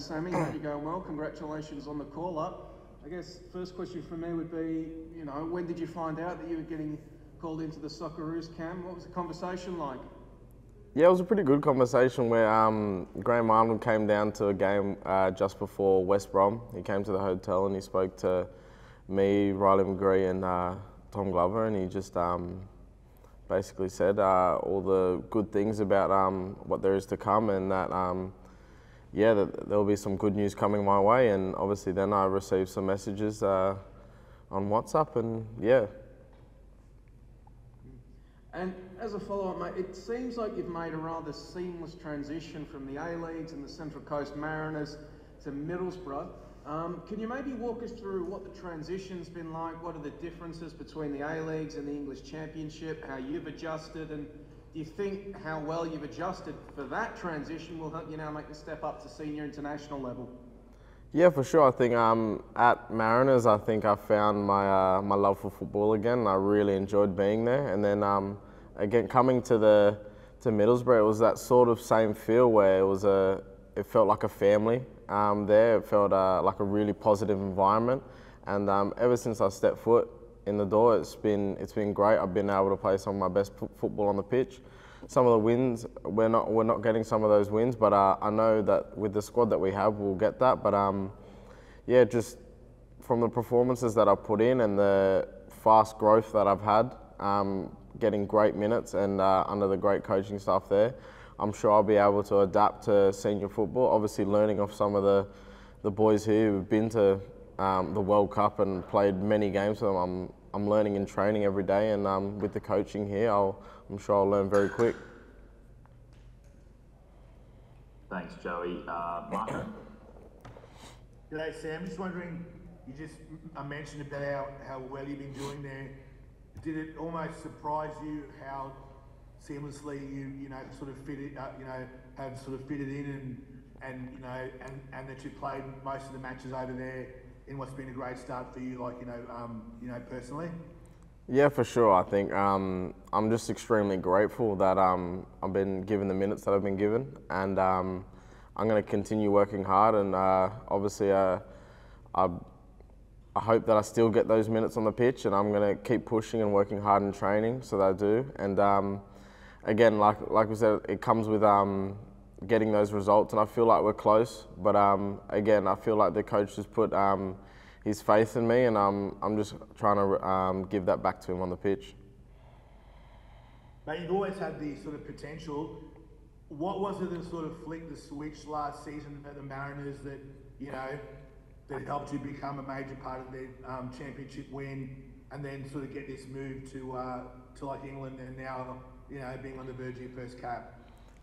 Sammy, hope you're going well. Congratulations on the call-up. I guess first question from me would be, you know, when did you find out that you were getting called into the Socceroos camp? What was the conversation like? Yeah, it was a pretty good conversation where Graham Arnold came down to a game just before West Brom. He came to the hotel and he spoke to me, Riley McGree and Tom Glover, and he just basically said all the good things about what there is to come, and that yeah, there'll be some good news coming my way. And obviously then I received some messages on WhatsApp, and yeah. And as a follow-up, mate, it seems like you've made a rather seamless transition from the A-Leagues and the Central Coast Mariners to Middlesbrough. Can you maybe walk us through what the transition's been like? What are the differences between the A-Leagues and the English Championship, how you've adjusted, and do you think how well you've adjusted for that transition will help you now make the step up to senior international level? Yeah, for sure. I think at Mariners, I think I found my my love for football again. I really enjoyed being there, and then again coming to Middlesbrough, it was that sort of same feel where it felt like a family there. It felt like a really positive environment, and ever since I stepped foot in the door, it's been great. I've been able to play some of my best football on the pitch. Some of the wins, we're not getting some of those wins, but I know that with the squad that we have, we'll get that. But yeah, just from the performances that I've put in and the fast growth that I've had, getting great minutes and under the great coaching staff there, I'm sure I'll be able to adapt to senior football. Obviously, learning off some of the boys here who've been to the World Cup and played many games with them. I'm learning and training every day, and with the coaching here, I'm sure I'll learn very quick. Thanks, Joey. Martin? G'day, Sam. Just wondering, I mentioned about how well you've been doing there. Did it almost surprise you how seamlessly you have sort of fitted in and that you played most of the matches over there in what's been a great start for you, personally? Yeah, for sure. I think I'm just extremely grateful that I've been given the minutes that I've been given, and I'm going to continue working hard, and obviously I hope that I still get those minutes on the pitch, and I'm going to keep pushing and working hard in training, so that I do. And again, like we said, it comes with getting those results, and I feel like we're close, but again, I feel like the coach has put his faith in me, and I'm just trying to give that back to him on the pitch. Mate, you've always had the sort of potential. What was it that sort of flicked the switch last season at the Mariners that, that helped you become a major part of their championship win, and then sort of get this move to like England, and now, being on the verge of your first cap?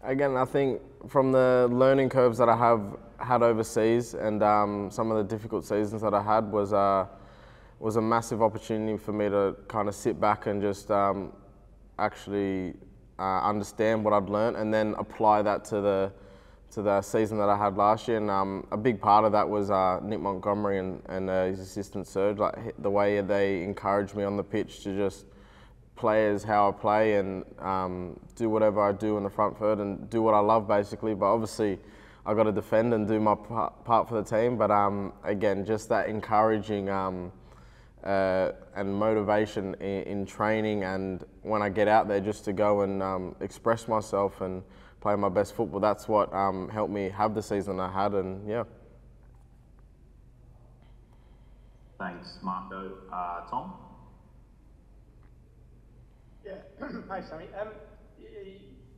Again, I think from the learning curves that I have had overseas, and some of the difficult seasons that I had, was a massive opportunity for me to kind of sit back and just understand what I'd learned, and then apply that to the season that I had last year. And a big part of that was Nick Montgomery and his assistant Serge, the way they encouraged me on the pitch to just play as how I play, and do whatever I do in the front third and do what I love, basically. But obviously I got to defend and do my part for the team, but again, just that encouraging and motivation in training, and when I get out there, just to go and express myself and play my best football. That's what helped me have the season I had, and yeah. Thanks, Marco. Tom? Yeah, hi Sammy.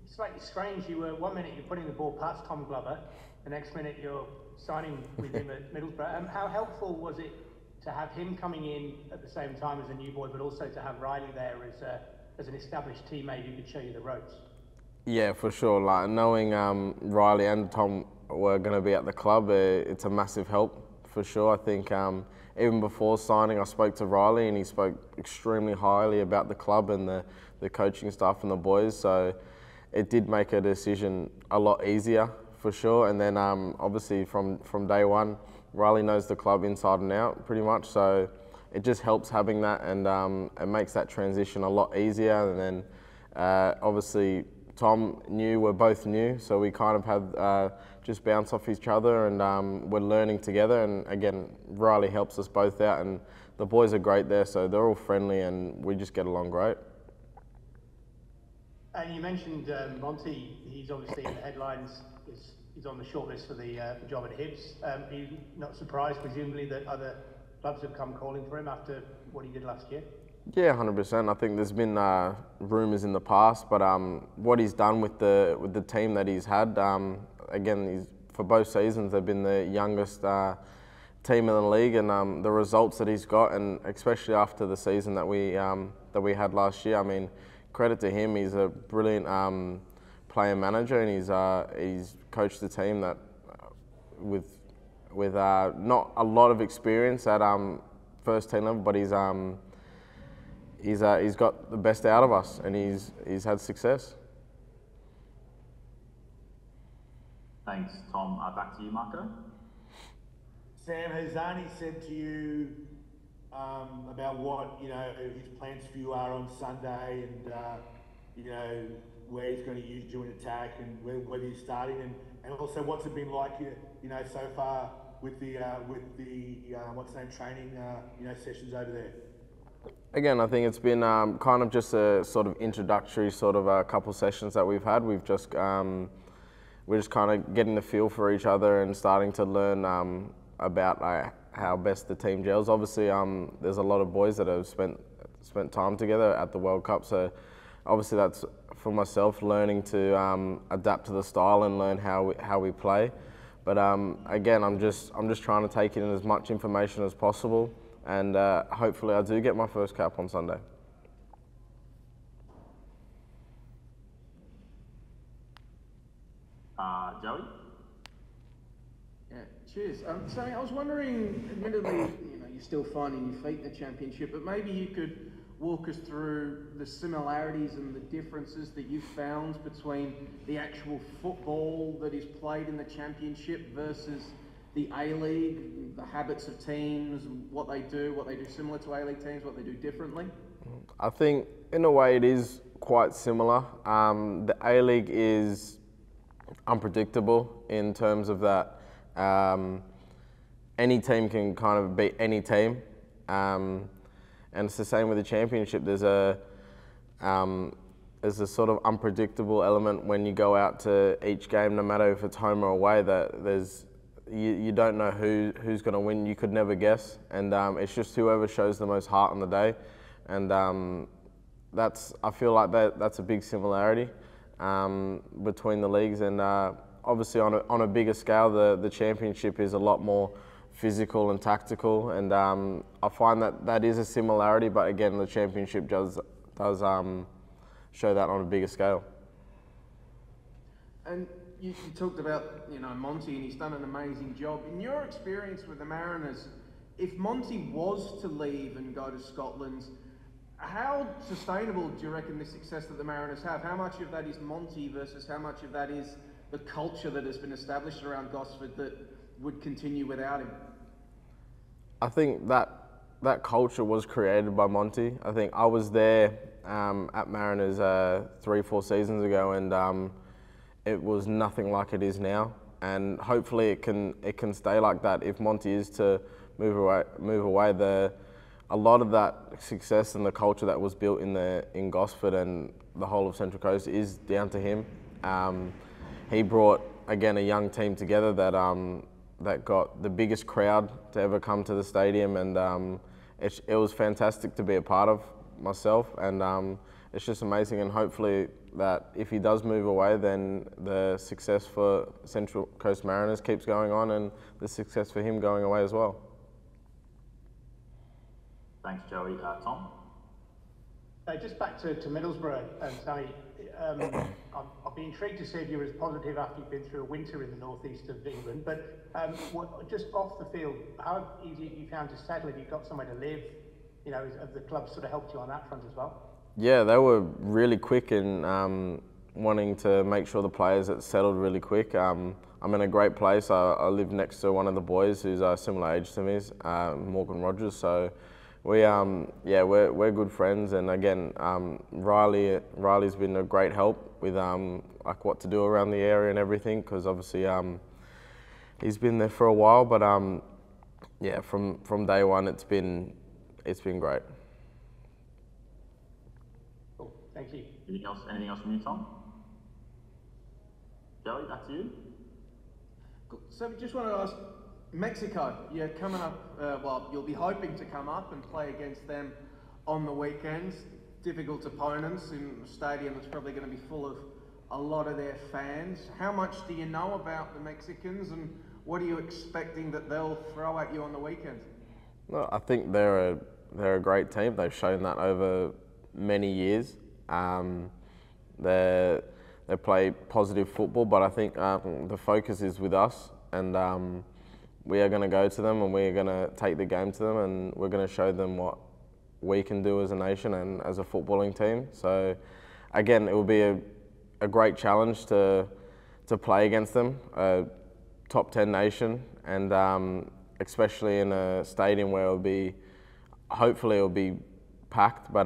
Slightly strange, you were, one minute you're putting the ball past Tom Glover, the next minute you're signing with him at Middlesbrough. How helpful was it to have him coming in at the same time as a new boy, but also to have Riley there as an established teammate who could show you the ropes? Yeah, for sure. Like, knowing Riley and Tom were going to be at the club, it's a massive help, for sure. I think even before signing, I spoke to Riley, and he spoke extremely highly about the club and the coaching staff and the boys, so it did make a decision a lot easier, for sure. And then obviously from day one, Riley knows the club inside and out, pretty much, so it just helps having that, and it makes that transition a lot easier. And then obviously Tom knew, we're both new, so we kind of had just bounce off each other, and we're learning together. And again, Riley helps us both out, and the boys are great there, so they're all friendly and we just get along great. And you mentioned Monty, he's obviously in the headlines, he's on the shortlist for the job at Hibs. Are you not surprised, presumably, that other clubs have come calling for him after what he did last year? Yeah, 100%. I think there's been rumours in the past, but what he's done with the team that he's had, again, for both seasons they've been the youngest team in the league, and the results that he's got, and especially after the season that we had last year, I mean, credit to him. He's a brilliant player manager, and he's coached a team that with not a lot of experience at first team level, but he's got the best out of us, and he's had success. Thanks, Tom. Back to you, Marco. Sam, has Arnie said to you about what his plans for you are on Sunday, and where he's going to use you in attack, and whether you're starting, and also what's it been like so far with the training sessions over there? Again, I think it's been kind of just a sort of introductory sort of a couple sessions that we've had. We're just kind of getting the feel for each other and starting to learn about how best the team gels. Obviously, there's a lot of boys that have spent time together at the World Cup, so obviously that's for myself learning to adapt to the style and learn how we play. But again, I'm just trying to take in as much information as possible, and hopefully I do get my first cap on Sunday. Joey? Yeah, cheers. So I was wondering, admittedly, you're still finding your feet in the championship, but maybe you could walk us through the similarities and the differences that you've found between the actual football that is played in the championship versus the A-League, the habits of teams, what they do similar to A-League teams, what they do differently? I think in a way it is quite similar. The A-League is unpredictable in terms of that any team can kind of beat any team, and it's the same with the championship. There's a sort of unpredictable element when you go out to each game, no matter if it's home or away, that you don't know who's going to win. You could never guess, and it's just whoever shows the most heart on the day, and I feel like that's a big similarity between the leagues. And obviously on a bigger scale, the championship is a lot more physical and tactical, and I find that is a similarity, but again the championship does show that on a bigger scale. And you talked about Monty, and he's done an amazing job. In your experience with the Mariners, if Monty was to leave and go to Scotland, how sustainable do you reckon the success that the Mariners have? How much of that is Monty versus how much of that is the culture that has been established around Gosford that would continue without him? I think that culture was created by Monty. I think I was there at Mariners 3-4 seasons ago, and it was nothing like it is now. And hopefully it can stay like that if Monty is to move away. A lot of that success and the culture that was built in Gosford and the whole of Central Coast is down to him. He brought again a young team together that got the biggest crowd to ever come to the stadium, and it was fantastic to be a part of myself, and it's just amazing. And hopefully that if he does move away, then the success for Central Coast Mariners keeps going on, and the success for him going away as well. Thanks, Joey. Tom? Just back to Middlesbrough, Sammy. I'll be intrigued to see if you're as positive after you've been through a winter in the northeast of England, but just off the field, how easy have you found to settle? Have you got somewhere to live? Have the club sort of helped you on that front as well? Yeah, they were really quick in wanting to make sure the players that settled really quick. I'm in a great place. I live next to one of the boys who's a similar age to me, Morgan Rogers, so we're good friends. And again, Riley's been a great help with like what to do around the area and everything, because obviously he's been there for a while, but yeah, from day one, it's been great. Cool. Thank you. Anything else from you, Tom? Joey, back to you. Cool. So we just want to ask, Mexico, you're coming up, well, you'll be hoping to come up and play against them on the weekends. Difficult opponents in a stadium that's probably going to be full of a lot of their fans. How much do you know about the Mexicans, and what are you expecting that they'll throw at you on the weekend? No, I think they're a great team. They've shown that over many years. They play positive football, but I think the focus is with us, and we are going to go to them and we're going to take the game to them, and we're going to show them what we can do as a nation and as a footballing team. So again, it will be a great challenge to play against them, a top 10 nation, and especially in a stadium where it'll be, hopefully it'll be packed, but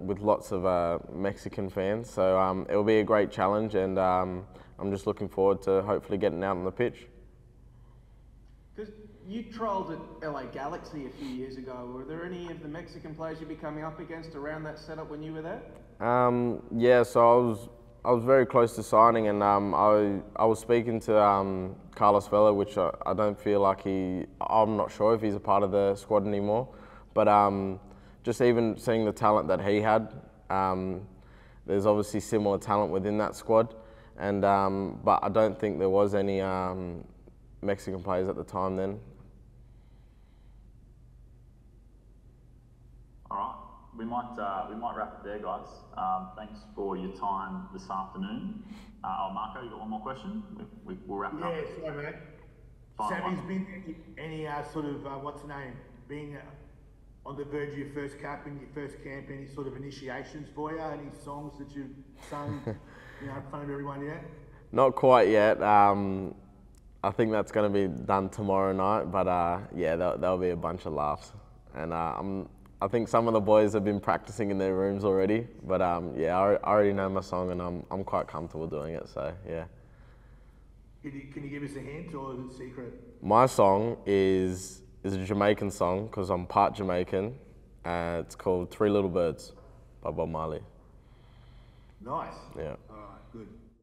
with lots of Mexican fans. So it'll be a great challenge, and I'm just looking forward to hopefully getting out on the pitch. You trialled at LA Galaxy a few years ago. Were there any of the Mexican players you'd be coming up against around that setup when you were there? Yeah, so I was very close to signing, and I was speaking to Carlos Vela, which I don't feel like I'm not sure if he's a part of the squad anymore, but just even seeing the talent that he had, there's obviously similar talent within that squad, and but I don't think there was any Mexican players at the time then. All right, we might wrap it there, guys. Thanks for your time this afternoon. Oh, Marco, you got one more question? We'll wrap it up. Yeah, sorry, mate. Sammy's been any sort of what's the name? Being on the verge of your first cap and your first camp, any sort of initiations for you? Any songs that you've sung, you know, in front of everyone yet? Not quite yet. I think that's going to be done tomorrow night, but yeah, there'll be a bunch of laughs, and I think some of the boys have been practicing in their rooms already. But yeah, I already know my song, and I'm quite comfortable doing it. So yeah. Can you give us a hint, or is it secret? My song is a Jamaican song because I'm part Jamaican. It's called "Three Little Birds" by Bob Marley. Nice. Yeah. All right. Good.